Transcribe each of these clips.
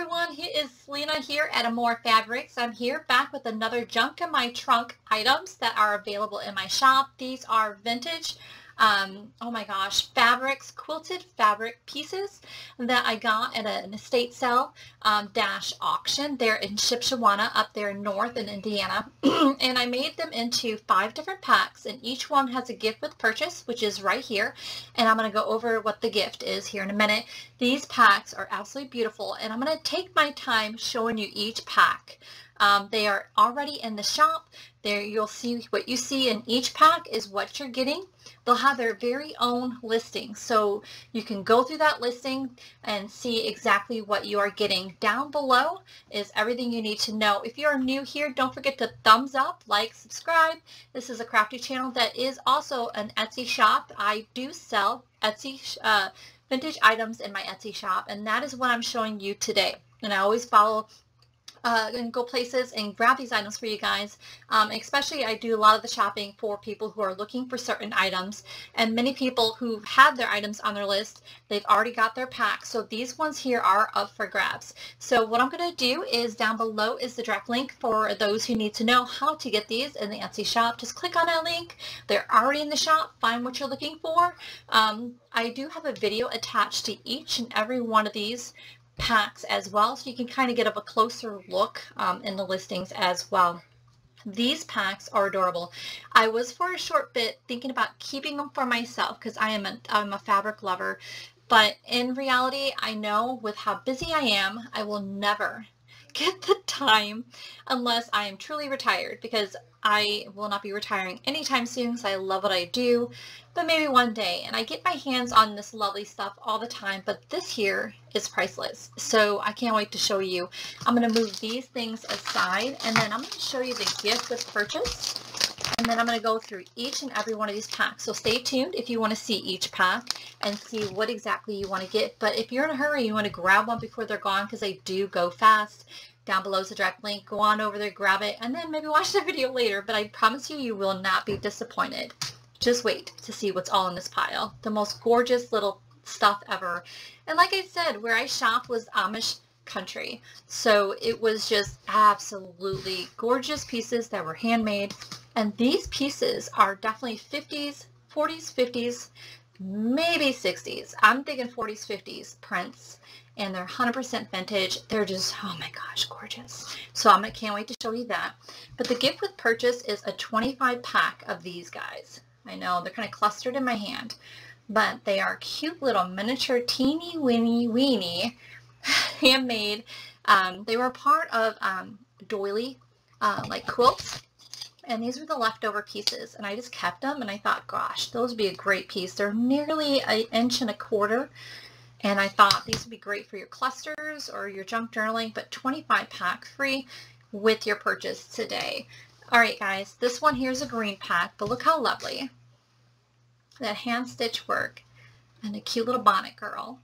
everyone, it is Selena here at AmourFabriQues. I'm here back with another junk in my trunk items that are available in my shop. These are vintage, oh my gosh, fabrics, quilted fabric pieces that I got at an estate sale dash auction. They're in Shipshawana up there north in Indiana. And I made them into 5 different packs, and each one has a gift with purchase, which is right here. And I'm going to go over what the gift is here in a minute. These packs are absolutely beautiful, and I'm going to take my time showing you each pack. They are already in the shop. There you'll see what you see in each pack is what you're getting. They'll have their very own listing, so you can go through that listing and see exactly what you are getting. Down below is everything you need to know. If you are new here, don't forget to thumbs up, like, subscribe. This is a crafty channel that is also an Etsy shop. I do sell Etsy vintage items in my Etsy shop, and that is what I'm showing you today. And I always follow and go places and grab these items for you guys. Especially I do a lot of the shopping for people who are looking for certain items, and many people who have their items on their list, they've already got their pack. So these ones here are up for grabs. So what I'm going to do is down below is the direct link for those who need to know how to get these in the Etsy shop. Just click on that link. They're already in the shop. Find what you're looking for. I do have a video attached to each and every one of these packs as well, so you can kind of get a closer look in the listings as well. These packs are adorable. I was for a short bit thinking about keeping them for myself because I'm a fabric lover, but in reality I know with how busy I am, I will never get the time unless I am truly retired, because I will not be retiring anytime soon because I love what I do, but maybe one day. And I get my hands on this lovely stuff all the time, but this here is priceless. So I can't wait to show you. I'm going to move these things aside, and then I'm going to show you the gift with purchase. And then I'm going to go through each and every one of these packs. So stay tuned if you want to see each pack and see what exactly you want to get. But if you're in a hurry, you want to grab one before they're gone because they do go fast. Down below is the direct link. Go on over there, grab it, and then maybe watch the video later. But I promise you, you will not be disappointed. Just wait to see what's all in this pile. The most gorgeous little stuff ever. And like I said, where I shopped was Amish country. So it was just absolutely gorgeous pieces that were handmade. And these pieces are definitely 50s, 40s, 50s, maybe 60s. I'm thinking 40s, 50s prints. And they're 100% vintage. They're just, oh my gosh, gorgeous. So I can't wait to show you that. But the gift with purchase is a 25 pack of these guys. I know, they're kind of clustered in my hand. But they are cute little miniature, teeny, weeny, handmade. They were part of doily, like quilts. And these were the leftover pieces, and I just kept them, and I thought, gosh, those would be a great piece. They're nearly 1.25 inches, and I thought these would be great for your clusters or your junk journaling, but 25 pack free with your purchase today. All right, guys, this one here is a green pack, but look how lovely. That hand stitch work and a cute little bonnet girl.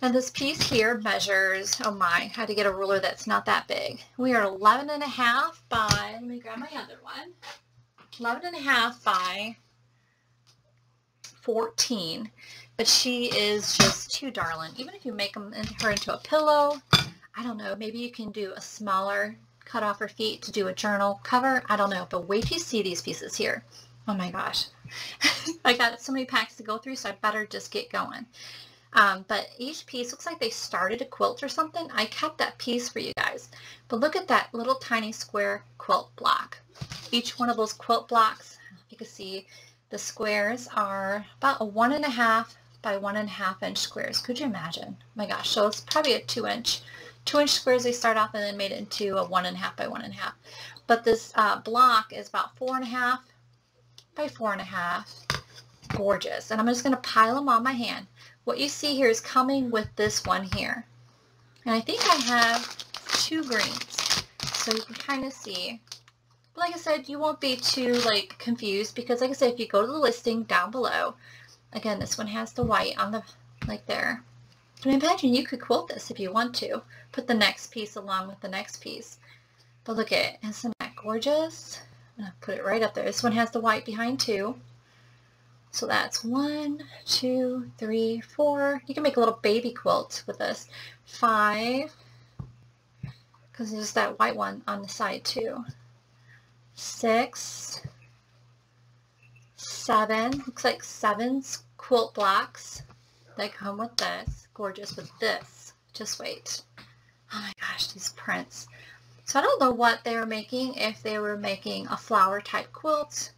And this piece here measures, oh my, I had to get a ruler that's not that big. We are 11.5 by, let me grab my other one, 11.5 by 14. But she is just too darling. Even if you make them her into a pillow, I don't know, maybe you can do a smaller, cut off her feet to do a journal cover. I don't know, but wait till you see these pieces here. Oh my gosh. I got so many packs to go through, so I better just get going. But each piece looks like they started a quilt or something. I kept that piece for you guys. But look at that little tiny square quilt block. Each one of those quilt blocks, you can see the squares are about a 1.5 by 1.5 inch squares. Could you imagine? Oh my gosh, so it's probably a 2 inch squares they start off, and then made it into a 1.5 by 1.5. But this block is about 4.5 by 4.5. Gorgeous. And I'm just going to pile them on my hand. What you see here is coming with this one here. And I think I have 2 greens. So you can kind of see. But like I said, you won't be too like confused, because like I said, if you go to the listing down below, again, this one has the white on the, like there. And I imagine you could quilt this if you want to. Put the next piece along with the next piece. But look at it. Isn't that gorgeous? I'm going to put it right up there. This one has the white behind too. So that's 1, 2, 3, 4. You can make a little baby quilt with this. 5, because there's that white one on the side too. 6, 7, looks like 7 quilt blocks that come with this. Gorgeous with this. Just wait. Oh my gosh, these prints. So I don't know what they were making, if they were making a flower type quilt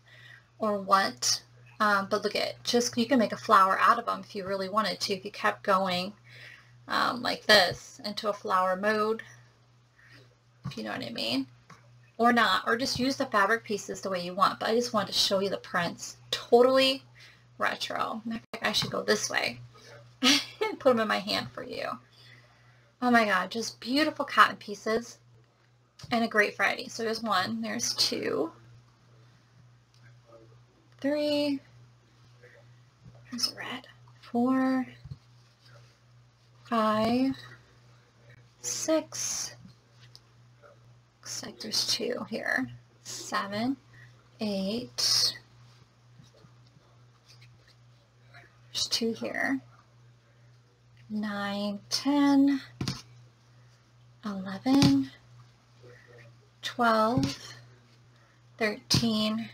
or what. But look at, just you can make a flower out of them if you really wanted to, if you kept going like this into a flower mode, if you know what I mean, or not, or just use the fabric pieces the way you want. But I just wanted to show you the prints, totally retro. Matter of fact, I should go this way and put them in my hand for you. Oh my God, just beautiful cotton pieces and a great variety. So there's 1, there's 2, 3, there's a red, 4, 5, 6, looks like there's 2 here, 7, 8, there's 2 here, 9, 10, 11, 12, 13,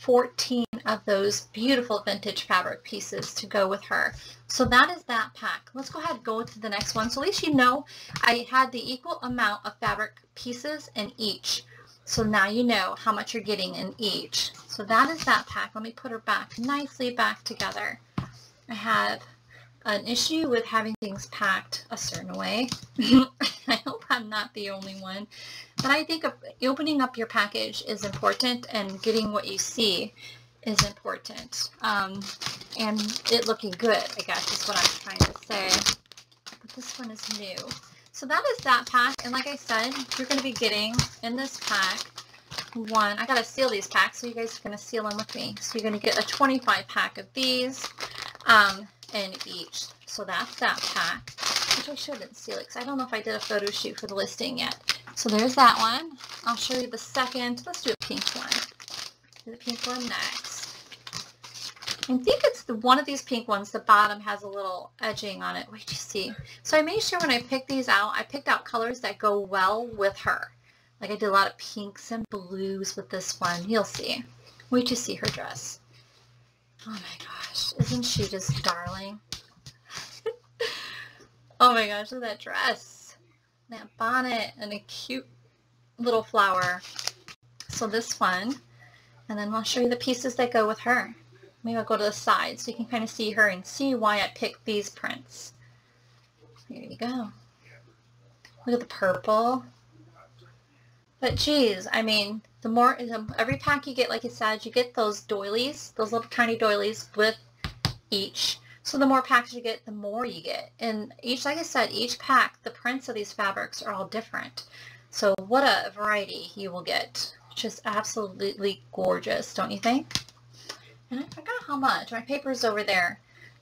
14 of those beautiful vintage fabric pieces to go with her. So that is that pack. Let's go ahead and go to the next one. So at least you know I had the equal amount of fabric pieces in each. So now you know how much you're getting in each. So that is that pack. Let me put her back nicely back together. I have an issue with having things packed a certain way. I hope I'm not the only one, but I think opening up your package is important, and getting what you see is important, and it looking good, I guess, is what I'm trying to say. But this one is new. So that is that pack, and like I said, you're going to be getting in this pack one. I got to seal these packs, so you guys are going to seal them with me. So you're going to get a 25 pack of these. In each. So that's that pack, which I shouldn't seal it because I don't know if I did a photo shoot for the listing yet. So there's that one. I'll show you the second. Let's do a pink one. Do the pink one next. I think it's the one of these pink ones. The bottom has a little edging on it. Wait till you see. So I made sure when I picked these out, I picked out colors that go well with her. Like I did a lot of pinks and blues with this one. You'll see. Wait till you see her dress. Oh my gosh, isn't she just darling? Oh my gosh, look at that dress, that bonnet, and a cute little flower. So this one, and then I'll show you the pieces that go with her. Maybe I'll go to the side so you can kind of see her and see why I picked these prints. Here you go. Look at the purple. But geez, I mean, the more, every pack you get, like I said, you get those doilies, those little tiny doilies with each. So the more packs you get, the more you get. And each, like I said, each pack, the prints of these fabrics are all different. So what a variety you will get. Just absolutely gorgeous, don't you think? And I forgot how much. My paper's over there.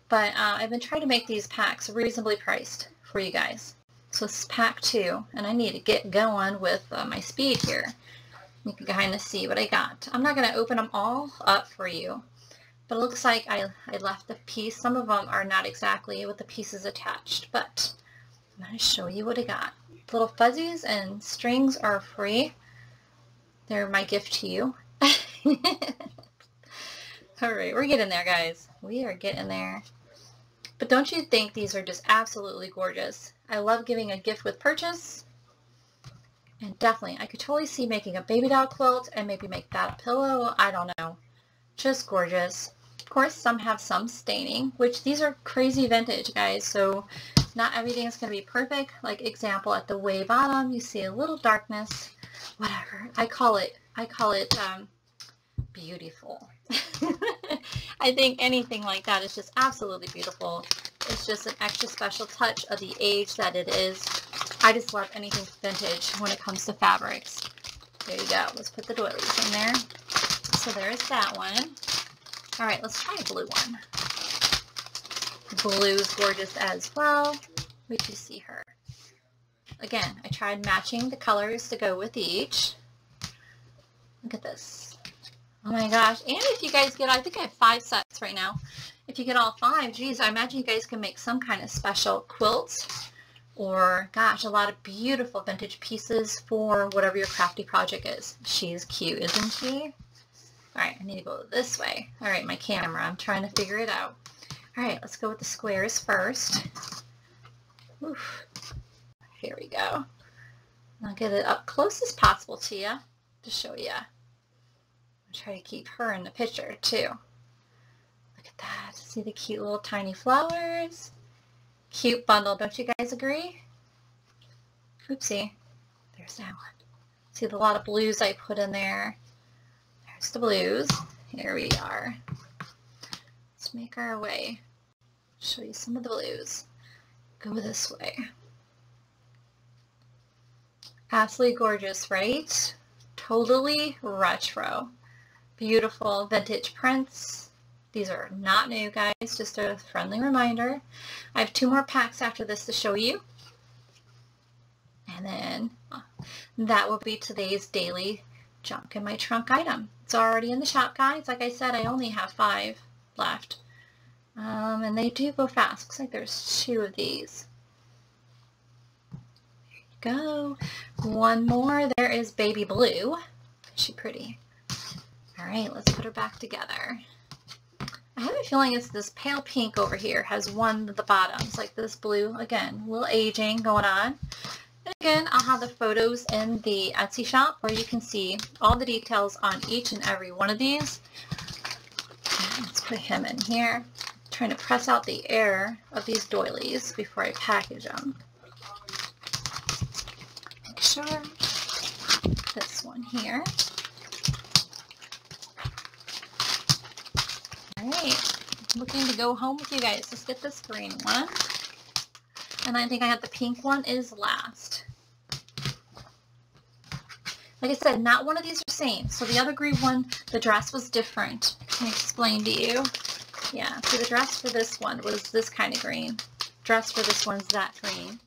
But I've been trying to make these packs reasonably priced for you guys. So this is pack 2, and I need to get going with my speed here. You can kind of see what I got. I'm not going to open them all up for you, but it looks like I left the piece. Some of them are not exactly with the pieces attached, but I'm going to show you what I got. Little fuzzies and strings are free. They're my gift to you. All right, we're getting there, guys. We are getting there. But don't you think these are just absolutely gorgeous? I love giving a gift with purchase. And definitely, I could totally see making a baby doll quilt and maybe make that a pillow. I don't know. Just gorgeous. Of course, some have some staining, which these are crazy vintage, guys. So not everything is going to be perfect. Like example, at the way bottom, you see a little darkness. Whatever. I call it beautiful. I think anything like that is just absolutely beautiful. It's just an extra special touch of the age that it is. I just love anything vintage when it comes to fabrics. There you go. Let's put the doilies in there. So there's that one. All right, let's try a blue one. Blue is gorgeous as well. Wait till you see her. Again, I tried matching the colors to go with each. Look at this. Oh my gosh. And if you guys get, I think I have 5 sets right now. If you get all 5, geez, I imagine you guys can make some kind of special quilts. or gosh, a lot of beautiful vintage pieces for whatever your crafty project is. She's cute, isn't she? All right, I need to go this way. All right, my camera, I'm trying to figure it out. All right, let's go with the squares first. Oof. Here we go. I'll get it up close as possible to you to show you. I'll try to keep her in the picture too. Look at that. See the cute little tiny flowers? Cute bundle. Don't you guys agree? Oopsie. There's that one. See the lot of blues I put in there. There's the blues. Here we are. Let's make our way. Show you some of the blues. Go this way. Absolutely gorgeous, right? Totally retro. Beautiful vintage prints. These are not new, guys, just a friendly reminder. I have two more packs after this to show you. And then that will be today's daily junk in my trunk item. It's already in the shop, guys. Like I said, I only have 5 left. And they do go fast. Looks like there's 2 of these. There you go. One more. There is Baby Blue. Is she pretty? All right, let's put her back together. I have a feeling it's this pale pink over here has one of the bottoms, like this blue. Again, a little aging going on. And again, I'll have the photos in the Etsy shop where you can see all the details on each and every one of these. Let's put him in here. I'm trying to press out the air of these doilies before I package them. Make sure this one here. Alright, looking to go home with you guys. Let's get this green one. And I think I have the pink one is last. Like I said, not one of these are same. So the other green one, the dress was different. Can I explain to you? Yeah, so the dress for this one was this kind of green. Dress for this one's that green.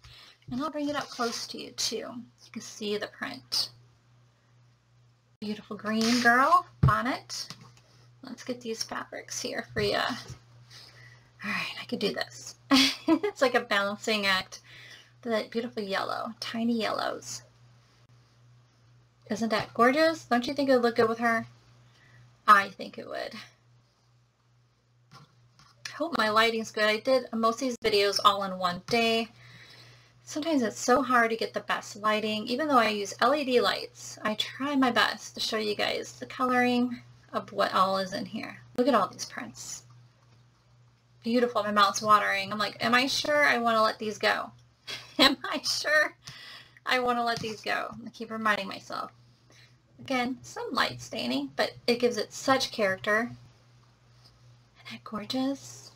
And I'll bring it up close to you too. You can see the print. Beautiful green girl bonnet. Let's get these fabrics here for you. Alright, I could do this. It's like a balancing act. That beautiful yellow, tiny yellows. Isn't that gorgeous? Don't you think it would look good with her? I think it would. I hope my lighting's good. I did most of these videos all in one day. Sometimes it's so hard to get the best lighting. Even though I use LED lights, I try my best to show you guys the coloring of what all is in here. Look at all these prints. Beautiful. My mouth's watering. I'm like, am I sure I want to let these go? Am I sure I want to let these go? I keep reminding myself. Again, some light staining, but it gives it such character. Isn't that gorgeous?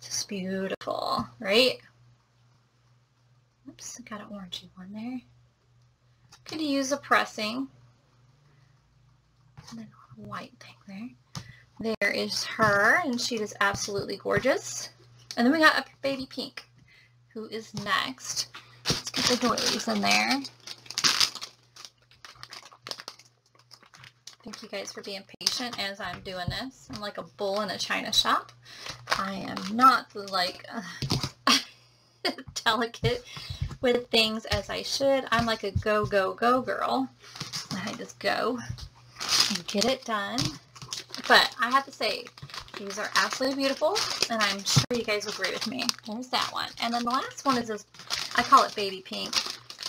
Just beautiful, right? Oops, I got an orangey one there. Could use a pressing. And then a white thing there. There is her, and she is absolutely gorgeous. And then we got a baby pink, who is next. Let's get the doilies in there. Thank you guys for being patient as I'm doing this. I'm like a bull in a china shop. I am not like delicate with things as I should. I'm like a go, go, go girl. I just go and get it done. But I have to say, these are absolutely beautiful, and I'm sure you guys will agree with me. There's that one. And then the last one is this, I call it Baby Pink.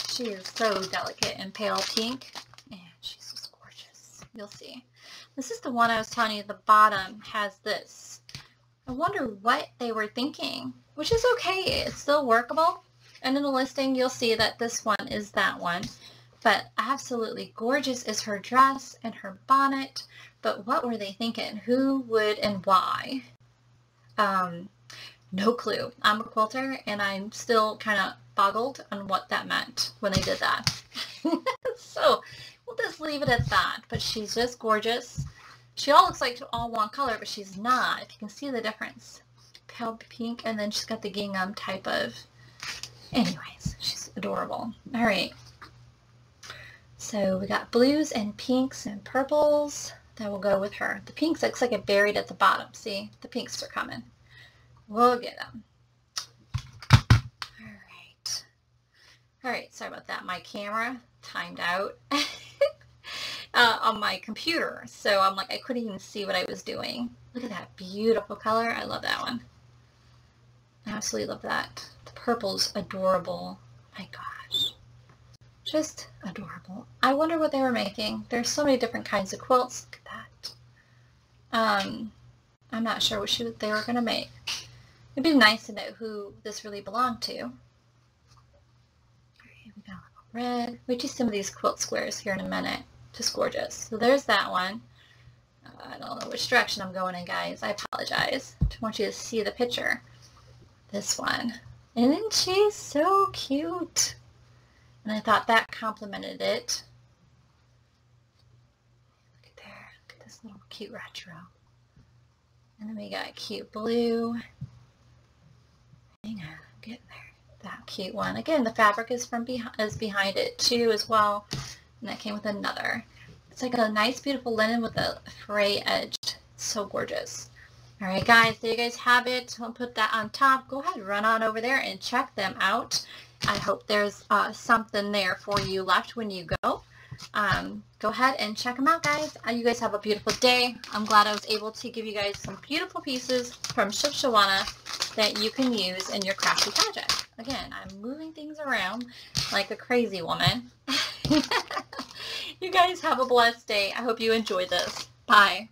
She is so delicate and pale pink. And she's just gorgeous. You'll see. This is the one I was telling you, the bottom has this. I wonder what they were thinking, which is okay. It's still workable. And in the listing, you'll see that this one is that one. But absolutely gorgeous is her dress and her bonnet. But what were they thinking? Who would and why? No clue. I'm a quilter, and I'm still kind of boggled on what that meant when they did that. So we'll just leave it at that. But she's just gorgeous. She all looks like all one color, but she's not. If you can see the difference. Pale pink, and then she's got the gingham type of... Anyways, she's adorable. All right. So we got blues and pinks and purples. That will go with her. The pinks looks like it buried at the bottom. See? The pinks are coming. We'll get them. All All right, sorry about that. My camera timed out on my computer. So I'm like, I couldn't even see what I was doing. Look at that beautiful color. I love that one. I absolutely love that. The purple's adorable. My gosh. Just adorable. I wonder what they were making. There's so many different kinds of quilts. Look at that. I'm not sure what they were going to make. It'd be nice to know who this really belonged to. Alright, here we got a little red. We do some of these quilt squares here in a minute. Just gorgeous. So there's that one. I don't know which direction I'm going in, guys. I apologize. I want you to see the picture. This one. Isn't she so cute? And I thought that complemented it. Look at there. Look at this little cute retro. And then we got cute blue. Hang on, I'm getting there. That cute one. Again, the fabric is behind it too as well. And that came with another. It's like a nice beautiful linen with a fray edge. It's so gorgeous. Alright guys, there you guys have it. I'll put that on top. Go ahead, run on over there and check them out. I hope there's something there for you left when you go. Go ahead and check them out, guys. You guys have a beautiful day. I'm glad I was able to give you guys some beautiful pieces from Shipshawana that you can use in your crafty project. Again, I'm moving things around like a crazy woman. You guys have a blessed day. I hope you enjoy this. Bye.